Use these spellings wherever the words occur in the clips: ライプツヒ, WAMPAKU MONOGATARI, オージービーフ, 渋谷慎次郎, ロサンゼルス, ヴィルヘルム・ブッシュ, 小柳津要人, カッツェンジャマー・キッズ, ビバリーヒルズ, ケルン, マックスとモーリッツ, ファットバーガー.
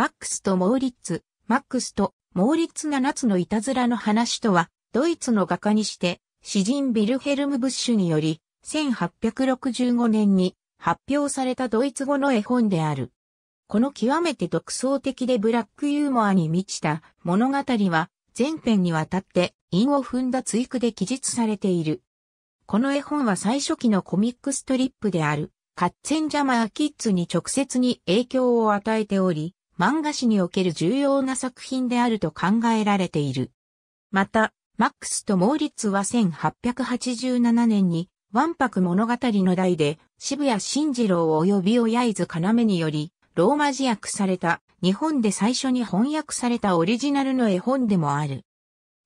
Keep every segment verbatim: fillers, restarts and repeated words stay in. マックスとモーリッツ、マックスとモーリッツ七つのいたずらの話とは、ドイツの画家にして、詩人ヴィルヘルム・ブッシュにより、せんはっぴゃくろくじゅうごねんに発表されたドイツ語の絵本である。この極めて独創的でブラックユーモアに満ちた物語は、全編にわたって韻を踏んだ対句で記述されている。この絵本は最初期のコミックストリップであるカッツェンジャマーキッズに直接に影響を与えており、漫画史における重要な作品であると考えられている。また、マックスとモーリッツはせんはっぴゃくはちじゅうななねんにWAMPAKU物語の題で渋谷慎次郎及び小柳津要によりローマ字訳された日本で最初に翻訳されたオリジナルの絵本でもある。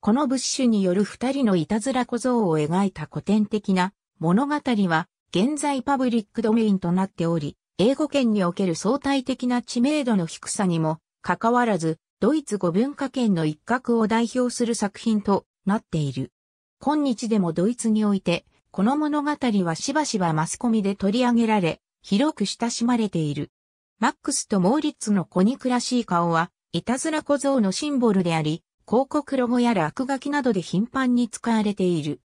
このブッシュによる二人のいたずら小僧を描いた古典的な物語は現在パブリックドメインとなっており、英語圏における相対的な知名度の低さにもかかわらず、ドイツ語文化圏の一角を代表する作品となっている。今日でもドイツにおいて、この物語はしばしばマスコミで取り上げられ、広く親しまれている。マックスとモーリッツの子憎らしい顔は、いたずら小僧のシンボルであり、広告ロゴや落書きなどで頻繁に使われている。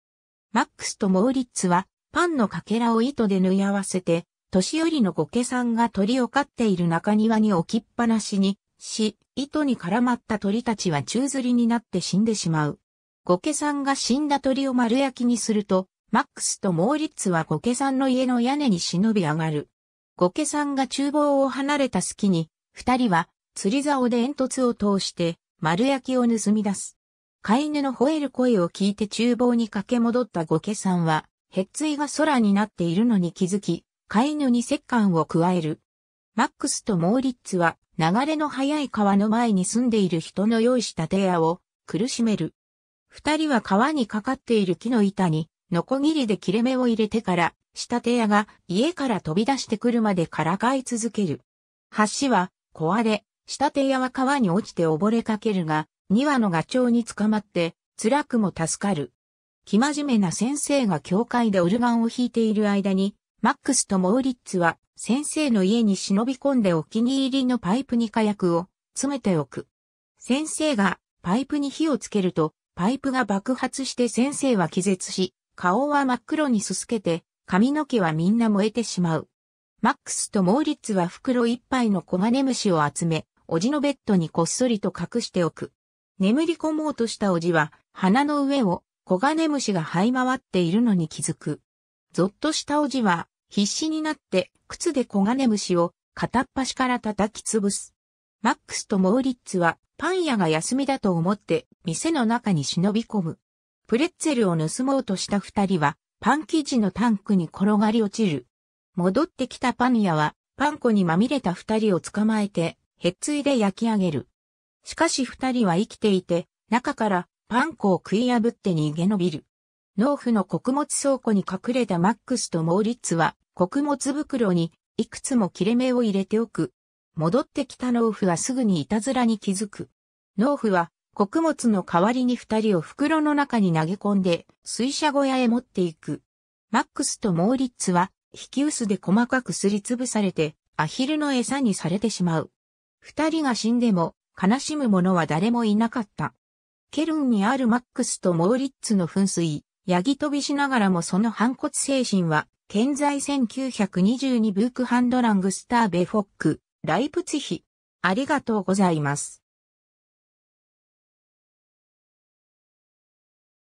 マックスとモーリッツは、パンのかけらを糸で縫い合わせて、年寄りの後家さんが鳥を飼っている中庭に置きっぱなしにし、糸に絡まった鳥たちは宙吊りになって死んでしまう。後家さんが死んだ鳥を丸焼きにすると、マックスとモーリッツは後家さんの家の屋根に忍び上がる。後家さんが厨房を離れた隙に、二人は釣り竿で煙突を通して丸焼きを盗み出す。飼い犬の吠える声を聞いて厨房に駆け戻った後家さんは、へっついが空になっているのに気づき、飼い犬に折檻を加える。マックスとモーリッツは流れの速い川の前に住んでいる人の用意した手矢を苦しめる。二人は川にかかっている木の板にノコギリで切れ目を入れてから、した手矢が家から飛び出してくるまでからかい続ける。橋は壊れ、した手矢は川に落ちて溺れかけるが、にわのガチョウに捕まって辛くも助かる。生真面目な先生が教会でオルガンを弾いている間に、マックスとモーリッツは先生の家に忍び込んでお気に入りのパイプに火薬を詰めておく。先生がパイプに火をつけるとパイプが爆発して先生は気絶し、顔は真っ黒にすすけて髪の毛はみんな燃えてしまう。マックスとモーリッツは袋いっぱいのコガネムシを集め、おじのベッドにこっそりと隠しておく。眠り込もうとしたおじは鼻の上をコガネムシが這い回っているのに気づく。ゾッとしたおじは必死になって靴でコガネムシを片っ端から叩き潰す。マックスとモーリッツはパン屋が休みだと思って店の中に忍び込む。プレッツェルを盗もうとした二人はパン生地のタンクに転がり落ちる。戻ってきたパン屋はパン粉にまみれた二人を捕まえてへっついで焼き上げる。しかし二人は生きていて中からパン粉を食い破って逃げ延びる。農夫の穀物倉庫に隠れたマックスとモーリッツは穀物袋にいくつも切れ目を入れておく。戻ってきた農夫はすぐにいたずらに気づく。農夫は穀物の代わりに二人を袋の中に投げ込んで水車小屋へ持っていく。マックスとモーリッツは引き薄で細かくすりつぶされてアヒルの餌にされてしまう。二人が死んでも悲しむ者は誰もいなかった。ケルンにあるマックスとモーリッツの噴水。ヤギ飛びしながらもその反骨精神は、現在せんきゅうひゃくにじゅうにブークハンドラングスターベフォック、ライプツヒ。ありがとうございます。